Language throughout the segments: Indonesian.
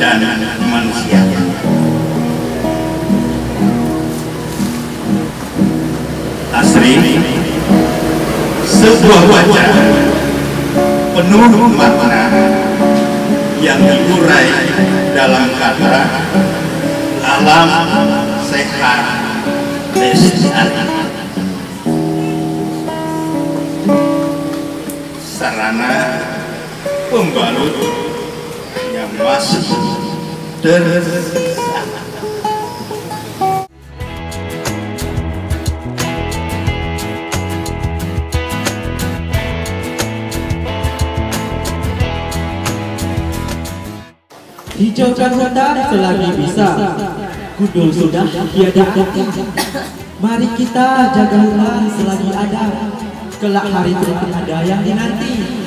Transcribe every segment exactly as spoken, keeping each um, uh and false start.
dan manusianya. Asri, sebuah wajah penuh makna yang diurai dalam kata Alam Sehat Lestari. Sarana pembalut yang masih tersisa. Hijaukan hutan selagi bisa, gundul sudah tiada arti. Mari kita jaga hutan selagi ada, kelak hari kelak ada yang dinanti.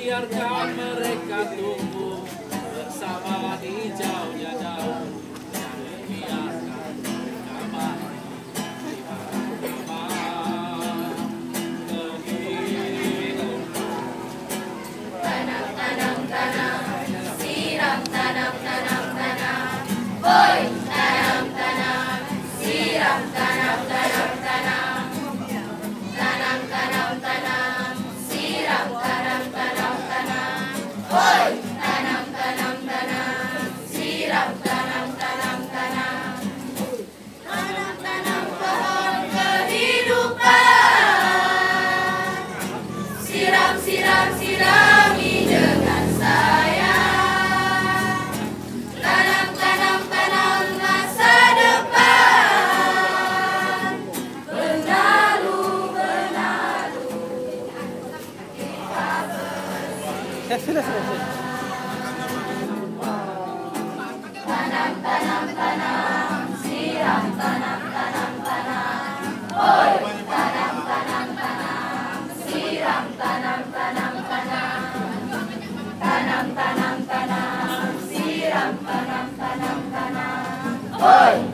Biarkan mereka tumbuh bersama hijaunya daun, dan biarkan mereka mati di mana-mana negerimu. Tanam, tanam, tanam, siram, tanam, tanam, tanam, boy, tanam, tanam, siram, tanam, tanam, tanam, tanam, tanam, tanam, siram, tanam, tanam. Oi! Ya sudah sudah sudah. Tanam tanam tanam, siram tanam tanam tanam, oi tanam tanam tanam, siram tanam tanam tanam, tanam tanam tanam, siram tanam tanam tanam, oi.